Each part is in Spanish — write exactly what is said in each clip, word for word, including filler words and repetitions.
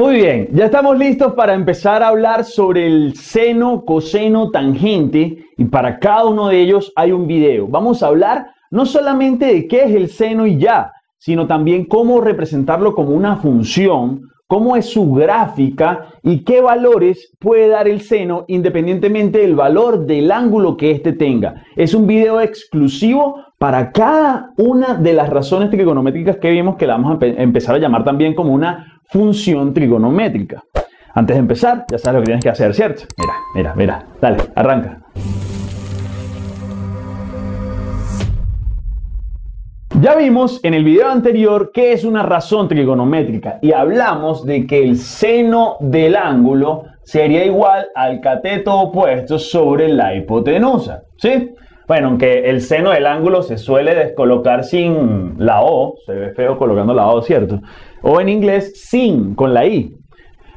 Muy bien, ya estamos listos para empezar a hablar sobre el seno, coseno, tangente, y para cada uno de ellos hay un video. Vamos a hablar no solamente de qué es el seno y ya, sino también cómo representarlo como una función, cómo es su gráfica y qué valores puede dar el seno independientemente del valor del ángulo que éste tenga. Es un video exclusivo para cada una de las razones trigonométricas que vimos, que la vamos a empezar a llamar también como una función trigonométrica. Antes de empezar, ya sabes lo que tienes que hacer, ¿cierto? Mira, mira, mira. Dale, arranca. Ya vimos en el video anterior qué es una razón trigonométrica y hablamos de que el seno del ángulo sería igual al cateto opuesto sobre la hipotenusa, ¿sí? Bueno, aunque el seno del ángulo se suele descolocar sin la O, se ve feo colocando la O, ¿cierto? O en inglés, sin, con la I.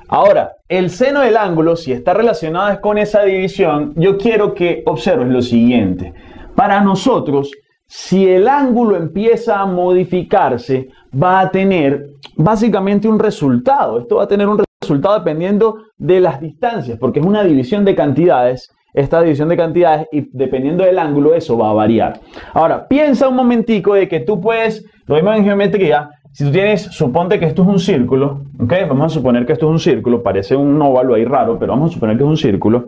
Ahora, el seno del ángulo, si está relacionado con esa división, yo quiero que observes lo siguiente. Para nosotros, si el ángulo empieza a modificarse, va a tener básicamente un resultado. Esto va a tener un resultado dependiendo de las distancias, porque es una división de cantidades. Esta división de cantidades, y dependiendo del ángulo, eso va a variar. Ahora, piensa un momentico de que tú puedes, lo mismo en geometría, si tú tienes, suponte que esto es un círculo, ¿ok? Vamos a suponer que esto es un círculo, parece un óvalo ahí raro, pero vamos a suponer que es un círculo.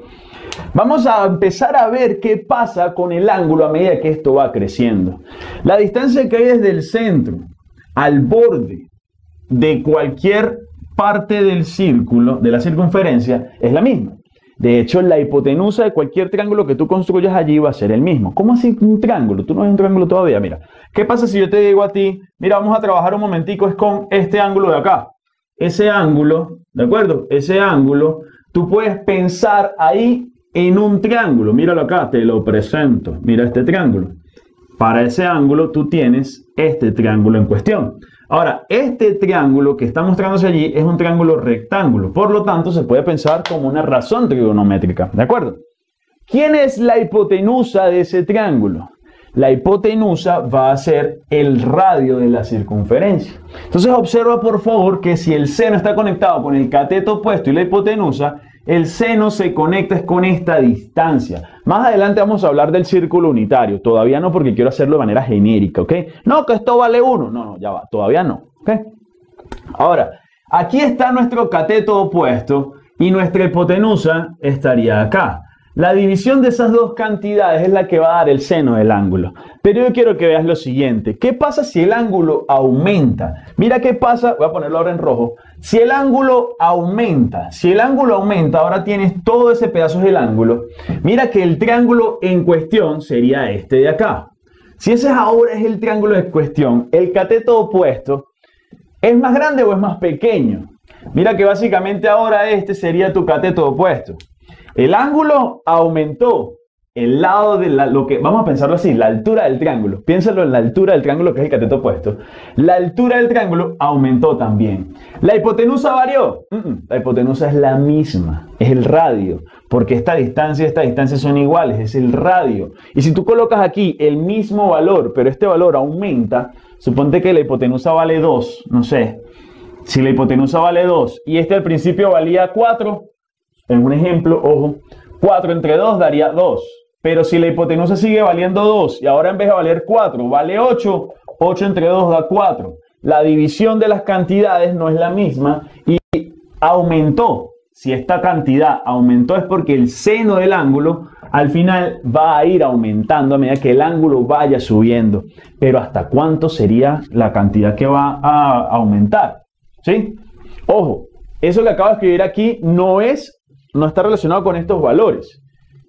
Vamos a empezar a ver qué pasa con el ángulo a medida que esto va creciendo. La distancia que hay desde el centro al borde de cualquier parte del círculo, de la circunferencia, es la misma. De hecho, la hipotenusa de cualquier triángulo que tú construyas allí va a ser el mismo. ¿Cómo así un triángulo? Tú no ves un triángulo todavía, mira. ¿Qué pasa si yo te digo a ti, mira, vamos a trabajar un momentico, es con este ángulo de acá? Ese ángulo, ¿de acuerdo? Ese ángulo, tú puedes pensar ahí en un triángulo. Míralo acá, te lo presento. Mira este triángulo. Para ese ángulo tú tienes este triángulo en cuestión. Ahora, este triángulo que está mostrándose allí es un triángulo rectángulo. Por lo tanto, se puede pensar como una razón trigonométrica. ¿De acuerdo? ¿Quién es la hipotenusa de ese triángulo? La hipotenusa va a ser el radio de la circunferencia. Entonces, observa por favor que si el seno está conectado con el cateto opuesto y la hipotenusa, el seno se conecta con esta distancia. Más adelante vamos a hablar del círculo unitario. Todavía no, porque quiero hacerlo de manera genérica, ¿ok? No, que esto vale uno. No, no, ya va. Todavía no, ¿ok? Ahora, aquí está nuestro cateto opuesto y nuestra hipotenusa estaría acá. La división de esas dos cantidades es la que va a dar el seno del ángulo. Pero yo quiero que veas lo siguiente. ¿Qué pasa si el ángulo aumenta? Mira qué pasa, voy a ponerlo ahora en rojo. Si el ángulo aumenta, si el ángulo aumenta, ahora tienes todo ese pedazo del ángulo. Mira que el triángulo en cuestión sería este de acá. Si ese ahora es el triángulo en cuestión, el cateto opuesto, ¿es más grande o es más pequeño? Mira que básicamente ahora este sería tu cateto opuesto. El ángulo aumentó, el lado de la, lo que, vamos a pensarlo así, la altura del triángulo. Piénsalo en la altura del triángulo, que es el cateto opuesto. La altura del triángulo aumentó también. ¿La hipotenusa varió? Uh-uh. La hipotenusa es la misma, es el radio, porque esta distancia y esta distancia son iguales, es el radio. Y si tú colocas aquí el mismo valor, pero este valor aumenta, suponte que la hipotenusa vale dos, no sé. Si la hipotenusa vale dos y este al principio valía cuatro, en un ejemplo, ojo, cuatro entre dos daría dos. Pero si la hipotenusa sigue valiendo dos y ahora en vez de valer cuatro vale ocho, ocho entre dos da cuatro. La división de las cantidades no es la misma y aumentó. Si esta cantidad aumentó es porque el seno del ángulo al final va a ir aumentando a medida que el ángulo vaya subiendo. Pero ¿hasta cuánto sería la cantidad que va a aumentar? ¿Sí? Ojo, eso que acabo de escribir aquí no es... no está relacionado con estos valores.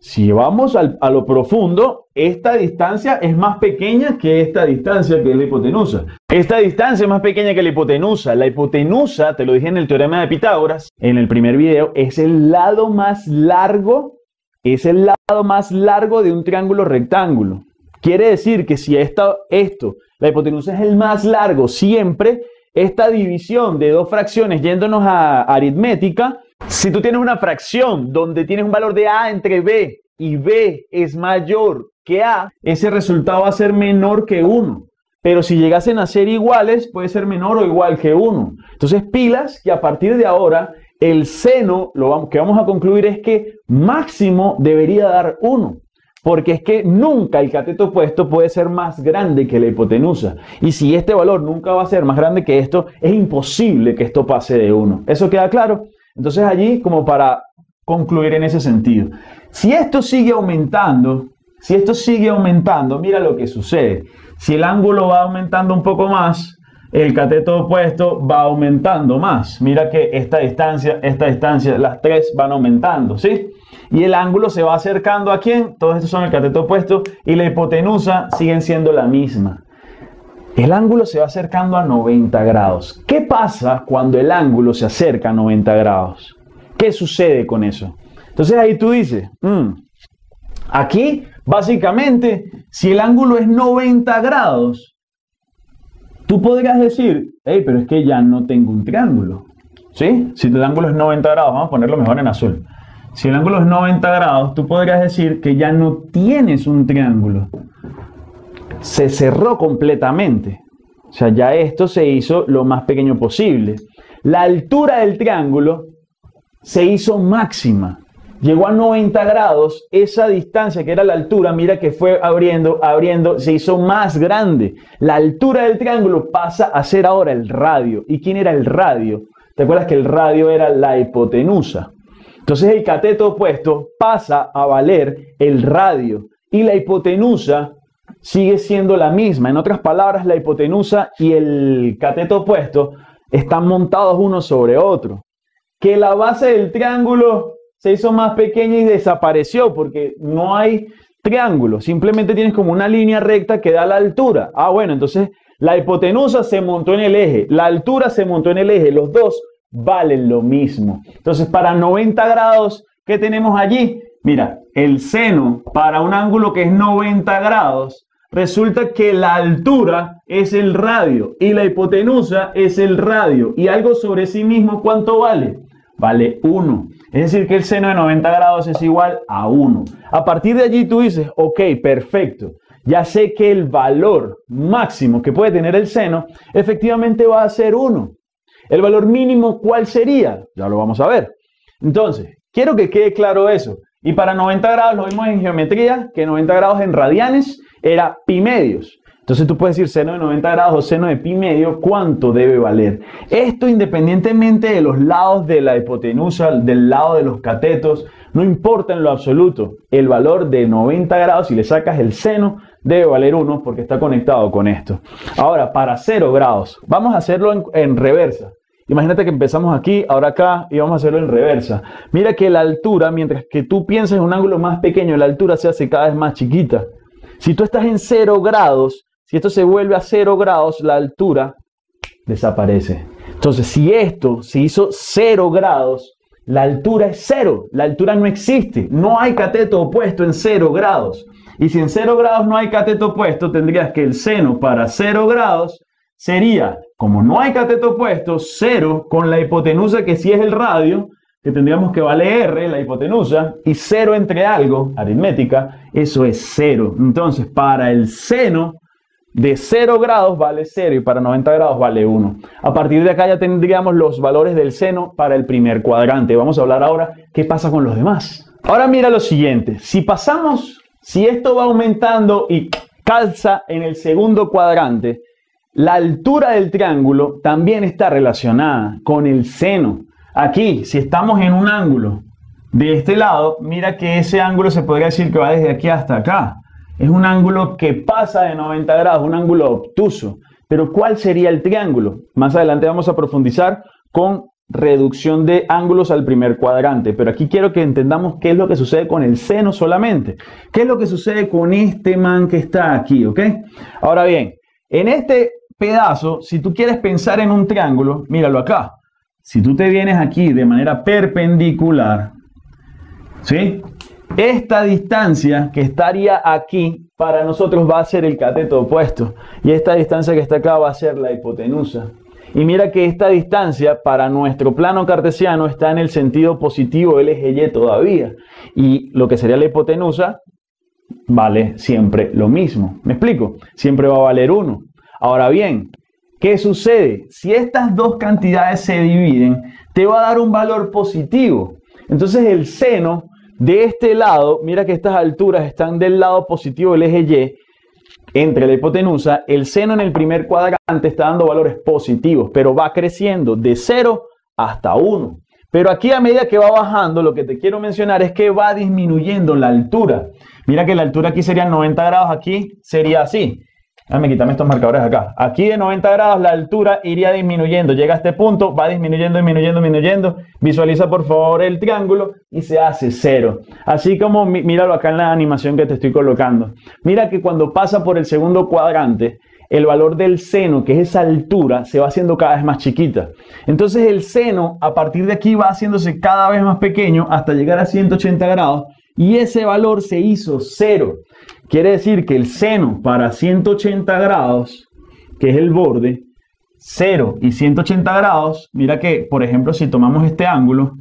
Si vamos al, a lo profundo, esta distancia es más pequeña que esta distancia que es la hipotenusa. Esta distancia es más pequeña que la hipotenusa. La hipotenusa, te lo dije en el teorema de Pitágoras, en el primer video, es el lado más largo, es el lado más largo de un triángulo rectángulo. Quiere decir que si esta, esto, la hipotenusa es el más largo siempre, esta división de dos fracciones yéndonos a aritmética, si tú tienes una fracción donde tienes un valor de A entre B y B es mayor que A, ese resultado va a ser menor que uno. Pero si llegasen a ser iguales, puede ser menor o igual que uno. Entonces, pilas que a partir de ahora, el seno, lo que vamos a concluir es que máximo debería dar uno. Porque es que nunca el cateto opuesto puede ser más grande que la hipotenusa. Y si este valor nunca va a ser más grande que esto, es imposible que esto pase de uno. ¿Eso queda claro? Entonces allí, como para concluir en ese sentido. Si esto sigue aumentando, si esto sigue aumentando, mira lo que sucede. Si el ángulo va aumentando un poco más, el cateto opuesto va aumentando más. Mira que esta distancia, esta distancia, las tres van aumentando, ¿sí? Y el ángulo se va acercando a quién. Todos estos son el cateto opuesto y la hipotenusa siguen siendo la misma. El ángulo se va acercando a noventa grados. ¿Qué pasa cuando el ángulo se acerca a noventa grados? ¿Qué sucede con eso? Entonces ahí tú dices, mm, aquí básicamente si el ángulo es noventa grados, tú podrías decir, hey, pero es que ya no tengo un triángulo, ¿sí? Si el ángulo es noventa grados, vamos a ponerlo mejor en azul. Si el ángulo es noventa grados, tú podrías decir que ya no tienes un triángulo. Se cerró completamente. O sea, ya esto se hizo lo más pequeño posible. La altura del triángulo se hizo máxima. Llegó a noventa grados. Esa distancia que era la altura, mira que fue abriendo, abriendo, se hizo más grande. La altura del triángulo pasa a ser ahora el radio. ¿Y quién era el radio? ¿Te acuerdas que el radio era la hipotenusa? Entonces el cateto opuesto pasa a valer el radio y la hipotenusa sigue siendo la misma. En otras palabras, la hipotenusa y el cateto opuesto están montados uno sobre otro. Que la base del triángulo se hizo más pequeña y desapareció porque no hay triángulo. Simplemente tienes como una línea recta que da la altura. Ah, bueno, entonces la hipotenusa se montó en el eje, la altura se montó en el eje, los dos valen lo mismo. Entonces, para noventa grados, ¿qué tenemos allí? Mira, el seno para un ángulo que es noventa grados, resulta que la altura es el radio y la hipotenusa es el radio. Y algo sobre sí mismo, ¿cuánto vale? Vale uno. Es decir, que el seno de noventa grados es igual a uno. A partir de allí tú dices, ok, perfecto. Ya sé que el valor máximo que puede tener el seno efectivamente va a ser uno. ¿El valor mínimo cuál sería? Ya lo vamos a ver. Entonces, quiero que quede claro eso. Y para noventa grados lo vimos en geometría, que noventa grados en radianes era pi medios. Entonces tú puedes decir seno de noventa grados o seno de pi medio, ¿cuánto debe valer? Esto independientemente de los lados de la hipotenusa, del lado de los catetos, no importa en lo absoluto. El valor de noventa grados, si le sacas el seno, debe valer uno porque está conectado con esto. Ahora, para cero grados, vamos a hacerlo en, en reversa. Imagínate que empezamos aquí, ahora acá, y vamos a hacerlo en reversa. Mira que la altura, mientras que tú piensas en un ángulo más pequeño, la altura se hace cada vez más chiquita. Si tú estás en cero grados, si esto se vuelve a cero grados, la altura desaparece. Entonces, si esto se hizo cero grados, la altura es cero. La altura no existe. No hay cateto opuesto en cero grados. Y si en cero grados no hay cateto opuesto, tendrías que el seno para cero grados sería, como no hay cateto opuesto, cero con la hipotenusa, que sí es el radio, que tendríamos que vale R, la hipotenusa, y cero entre algo, aritmética, eso es cero. Entonces, para el seno de cero grados vale cero y para noventa grados vale uno. A partir de acá ya tendríamos los valores del seno para el primer cuadrante. Vamos a hablar ahora qué pasa con los demás. Ahora mira lo siguiente. Si pasamos... Si esto va aumentando y calza en el segundo cuadrante, la altura del triángulo también está relacionada con el seno. Aquí, si estamos en un ángulo de este lado, mira que ese ángulo se podría decir que va desde aquí hasta acá. Es un ángulo que pasa de noventa grados, un ángulo obtuso. Pero ¿cuál sería el triángulo? Más adelante vamos a profundizar con reducción de ángulos al primer cuadrante, pero aquí quiero que entendamos qué es lo que sucede con el seno solamente, qué es lo que sucede con este man que está aquí, ¿ok? Ahora bien, en este pedazo, si tú quieres pensar en un triángulo, míralo acá, si tú te vienes aquí de manera perpendicular, ¿sí? Esta distancia que estaría aquí para nosotros va a ser el cateto opuesto y esta distancia que está acá va a ser la hipotenusa. Y mira que esta distancia para nuestro plano cartesiano está en el sentido positivo del eje Y todavía. Y lo que sería la hipotenusa vale siempre lo mismo. ¿Me explico? Siempre va a valer uno. Ahora bien, ¿qué sucede? Si estas dos cantidades se dividen, te va a dar un valor positivo. Entonces el seno de este lado, mira que estas alturas están del lado positivo del eje Y, entre la hipotenusa, el seno en el primer cuadrante está dando valores positivos, pero va creciendo de cero hasta uno. Pero aquí a medida que va bajando, lo que te quiero mencionar es que va disminuyendo la altura. Mira que la altura aquí serían noventa grados, aquí sería así. Déjame quitarme estos marcadores acá. Aquí de noventa grados la altura iría disminuyendo. Llega a este punto, va disminuyendo, disminuyendo, disminuyendo. Visualiza por favor el triángulo y se hace cero. Así como míralo acá en la animación que te estoy colocando. Mira que cuando pasa por el segundo cuadrante, el valor del seno, que es esa altura, se va haciendo cada vez más chiquita. Entonces el seno a partir de aquí va haciéndose cada vez más pequeño hasta llegar a ciento ochenta grados. Y ese valor se hizo cero. Quiere decir que el seno para ciento ochenta grados, que es el borde, cero y ciento ochenta grados, mira que, por ejemplo, si tomamos este ángulo,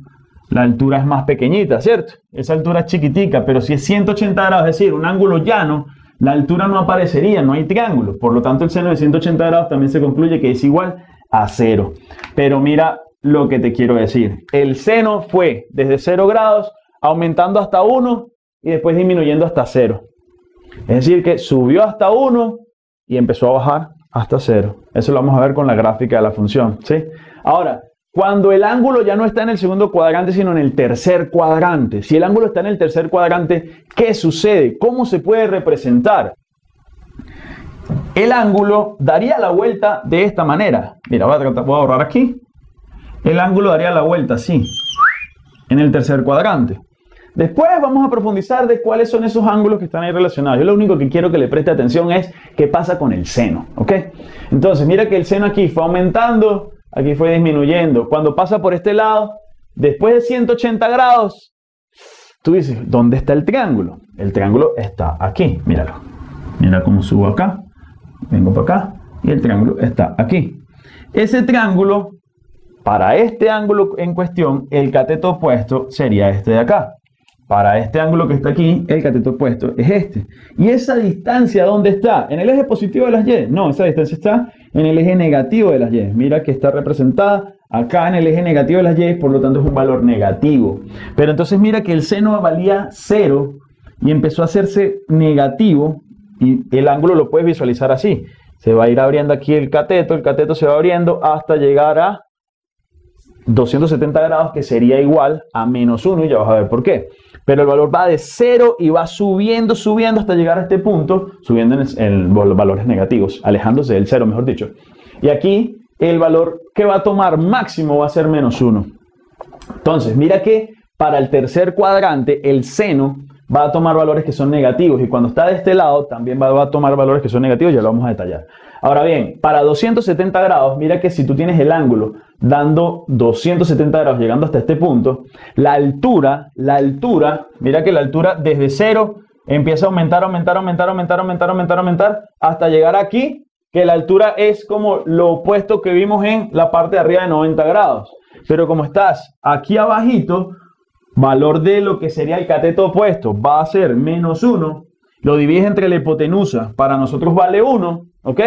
la altura es más pequeñita, ¿cierto? Esa altura es chiquitica, pero si es ciento ochenta grados, es decir, un ángulo llano, la altura no aparecería, no hay triángulo. Por lo tanto, el seno de ciento ochenta grados también se concluye que es igual a cero. Pero mira lo que te quiero decir. El seno fue desde cero grados, aumentando hasta uno y después disminuyendo hasta cero. Es decir, que subió hasta uno y empezó a bajar hasta cero. Eso lo vamos a ver con la gráfica de la función, ¿sí? Ahora, cuando el ángulo ya no está en el segundo cuadrante, sino en el tercer cuadrante. Si el ángulo está en el tercer cuadrante, ¿qué sucede? ¿Cómo se puede representar? El ángulo daría la vuelta de esta manera. Mira, voy a, tratar, voy a borrar aquí. El ángulo daría la vuelta así, en el tercer cuadrante. Después vamos a profundizar de cuáles son esos ángulos que están ahí relacionados. Yo lo único que quiero que le preste atención es qué pasa con el seno, ¿ok? Entonces, mira que el seno aquí fue aumentando, aquí fue disminuyendo. Cuando pasa por este lado, después de ciento ochenta grados, tú dices, ¿dónde está el triángulo? El triángulo está aquí, míralo. Mira cómo subo acá, vengo para acá, y el triángulo está aquí. Ese triángulo, para este ángulo en cuestión, el cateto opuesto sería este de acá. Para este ángulo que está aquí, el cateto opuesto es este. ¿Y esa distancia dónde está? ¿En el eje positivo de las Y? No, esa distancia está en el eje negativo de las Y. Mira que está representada acá en el eje negativo de las Y, por lo tanto es un valor negativo. Pero entonces mira que el seno valía cero y empezó a hacerse negativo y el ángulo lo puedes visualizar así. Se va a ir abriendo aquí el cateto, el cateto se va abriendo hasta llegar a doscientos setenta grados, que sería igual a menos uno y ya vas a ver por qué. Pero el valor va de cero y va subiendo, subiendo hasta llegar a este punto, subiendo en, el, en los valores negativos, alejándose del cero, mejor dicho. Y aquí el valor que va a tomar máximo va a ser menos uno. Entonces, mira que para el tercer cuadrante el seno va a tomar valores que son negativos y cuando está de este lado también va a tomar valores que son negativos, ya lo vamos a detallar. Ahora bien, para doscientos setenta grados, mira que si tú tienes el ángulo dando doscientos setenta grados, llegando hasta este punto, la altura, la altura, mira que la altura desde cero empieza a aumentar, aumentar, aumentar, aumentar, aumentar, aumentar, aumentar, hasta llegar aquí, que la altura es como lo opuesto que vimos en la parte de arriba de noventa grados. Pero como estás aquí abajito, valor de lo que sería el cateto opuesto va a ser menos uno, lo divides entre la hipotenusa, para nosotros vale uno, ¿ok?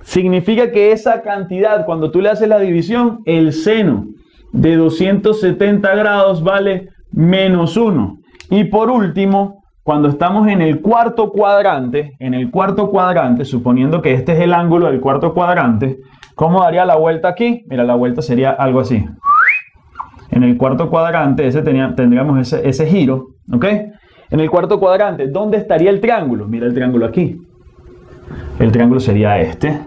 Significa que esa cantidad, cuando tú le haces la división, el seno de doscientos setenta grados vale menos uno. Y por último, cuando estamos en el cuarto cuadrante, en el cuarto cuadrante, suponiendo que este es el ángulo del cuarto cuadrante, ¿cómo daría la vuelta aquí? Mira, la vuelta sería algo así. En el cuarto cuadrante, ese tenía, tendríamos ese, ese giro, ¿ok? En el cuarto cuadrante, ¿dónde estaría el triángulo? Mira el triángulo aquí. El triángulo sería este.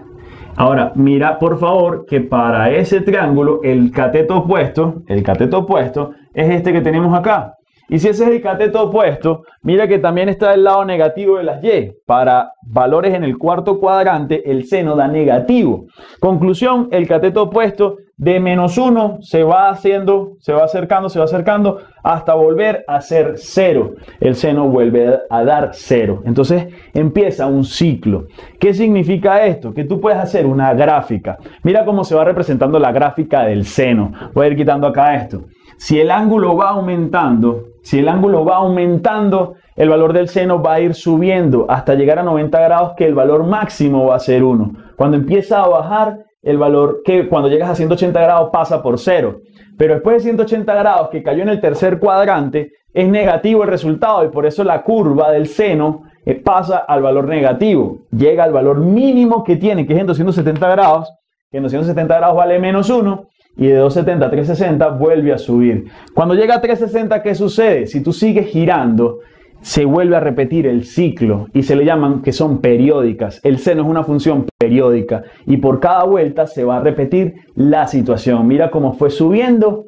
Ahora, mira por favor que para ese triángulo el cateto opuesto, el cateto opuesto es este que tenemos acá. Y si ese es el cateto opuesto, mira que también está el lado negativo de las Y. Para valores en el cuarto cuadrante, el seno da negativo. Conclusión, el cateto opuesto de menos uno se va haciendo, se va acercando, se va acercando hasta volver a ser cero. El seno vuelve a dar cero. Entonces empieza un ciclo. ¿Qué significa esto? Que tú puedes hacer una gráfica. Mira cómo se va representando la gráfica del seno. Voy a ir quitando acá esto. Si el ángulo va aumentando, si el ángulo va aumentando, el valor del seno va a ir subiendo hasta llegar a noventa grados, que el valor máximo va a ser uno. Cuando empieza a bajar el valor, que cuando llegas a ciento ochenta grados pasa por cero. Pero después de ciento ochenta grados, que cayó en el tercer cuadrante, es negativo el resultado y por eso la curva del seno pasa al valor negativo. Llega al valor mínimo que tiene, que es en doscientos setenta grados, que en doscientos setenta grados vale menos uno, y de doscientos setenta a trescientos sesenta vuelve a subir. Cuando llega a trescientos sesenta, ¿qué sucede? Si tú sigues girando, se vuelve a repetir el ciclo y se le llaman que son periódicas. El seno es una función periódica y por cada vuelta se va a repetir la situación. Mira cómo fue subiendo,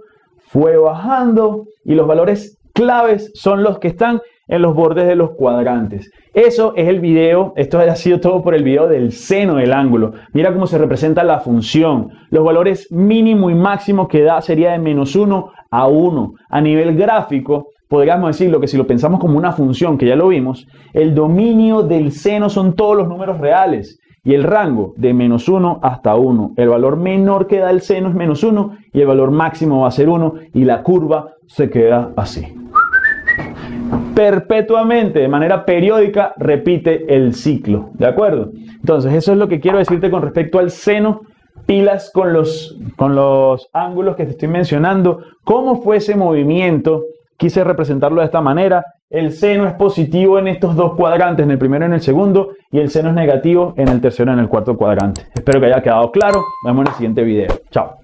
fue bajando y los valores claves son los que están en los bordes de los cuadrantes. Eso es el video. Esto ha sido todo por el video del seno del ángulo. Mira cómo se representa la función. Los valores mínimo y máximo que da sería de menos uno a uno. A nivel gráfico, podríamos decirlo que si lo pensamos como una función, que ya lo vimos, el dominio del seno son todos los números reales y el rango de menos uno hasta uno. El valor menor que da el seno es menos uno y el valor máximo va a ser uno y la curva se queda así. Perpetuamente, de manera periódica, repite el ciclo. ¿De acuerdo? Entonces, eso es lo que quiero decirte con respecto al seno. Pilas con los, con los ángulos que te estoy mencionando. ¿Cómo fue ese movimiento? Quise representarlo de esta manera. El seno es positivo en estos dos cuadrantes, en el primero y en el segundo, y el seno es negativo en el tercero y en el cuarto cuadrante. Espero que haya quedado claro. Nos vemos en el siguiente video. Chao.